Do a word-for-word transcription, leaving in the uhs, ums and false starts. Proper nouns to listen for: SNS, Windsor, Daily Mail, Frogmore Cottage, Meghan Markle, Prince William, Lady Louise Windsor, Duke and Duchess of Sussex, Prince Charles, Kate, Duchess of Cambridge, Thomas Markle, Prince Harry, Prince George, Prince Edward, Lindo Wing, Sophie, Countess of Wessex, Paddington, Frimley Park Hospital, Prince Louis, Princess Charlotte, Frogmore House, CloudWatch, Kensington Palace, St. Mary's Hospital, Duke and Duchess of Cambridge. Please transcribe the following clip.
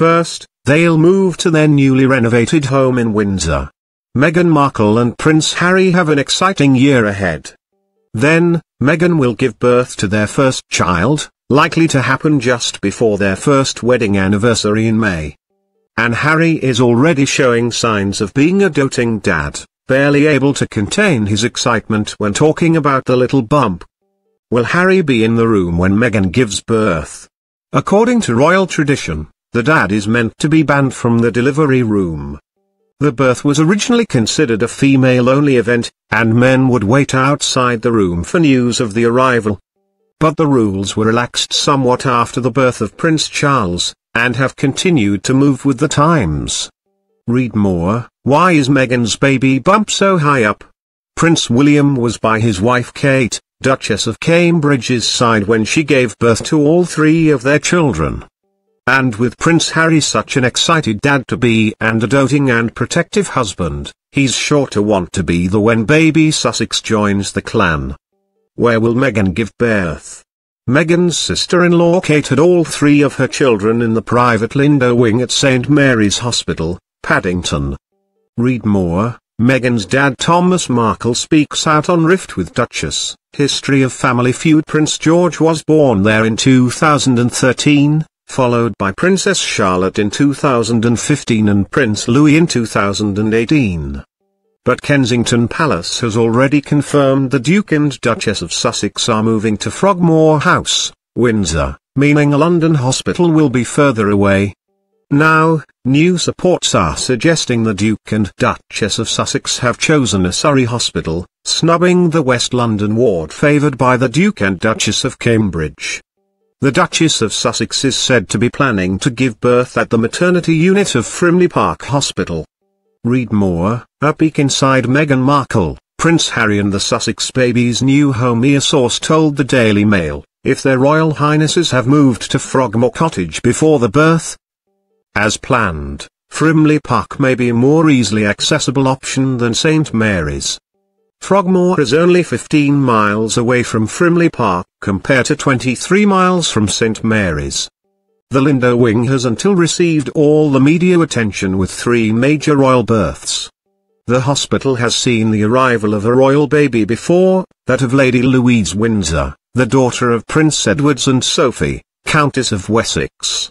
First, they'll move to their newly renovated home in Windsor. Meghan Markle and Prince Harry have an exciting year ahead. Then, Meghan will give birth to their first child, likely to happen just before their first wedding anniversary in May. And Harry is already showing signs of being a doting dad, barely able to contain his excitement when talking about the little bump. Will Harry be in the room when Meghan gives birth? According to royal tradition, the dad is meant to be banned from the delivery room. The birth was originally considered a female-only event, and men would wait outside the room for news of the arrival. But the rules were relaxed somewhat after the birth of Prince Charles, and have continued to move with the times. Read more. Why is Meghan's baby bump so high up? Prince William was by his wife Kate, Duchess of Cambridge's side when she gave birth to all three of their children. And with Prince Harry such an excited dad-to-be and a doting and protective husband, he's sure to want to be the when baby Sussex joins the clan. Where will Meghan give birth? Meghan's sister-in-law Kate had all three of her children in the private Lindo Wing at Saint Mary's Hospital, Paddington. Read more. Meghan's dad Thomas Markle speaks out on rift with Duchess, History of Family Feud. Prince George was born there in two thousand thirteen, followed by Princess Charlotte in two thousand fifteen and Prince Louis in two thousand eighteen. But Kensington Palace has already confirmed the Duke and Duchess of Sussex are moving to Frogmore House, Windsor, meaning a London hospital will be further away. Now, news reports are suggesting the Duke and Duchess of Sussex have chosen a Surrey hospital, snubbing the West London ward favoured by the Duke and Duchess of Cambridge. The Duchess of Sussex is said to be planning to give birth at the maternity unit of Frimley Park Hospital. Read more. A peek inside Meghan Markle, Prince Harry and the Sussex baby's new home. A source told the Daily Mail, if their Royal Highnesses have moved to Frogmore Cottage before the birth, as planned, Frimley Park may be a more easily accessible option than Saint Mary's. Frogmore is only fifteen miles away from Frimley Park compared to twenty-three miles from Saint Mary's. The Lindo Wing has until received all the media attention with three major royal births. The hospital has seen the arrival of a royal baby before, that of Lady Louise Windsor, the daughter of Prince Edward and Sophie, Countess of Wessex.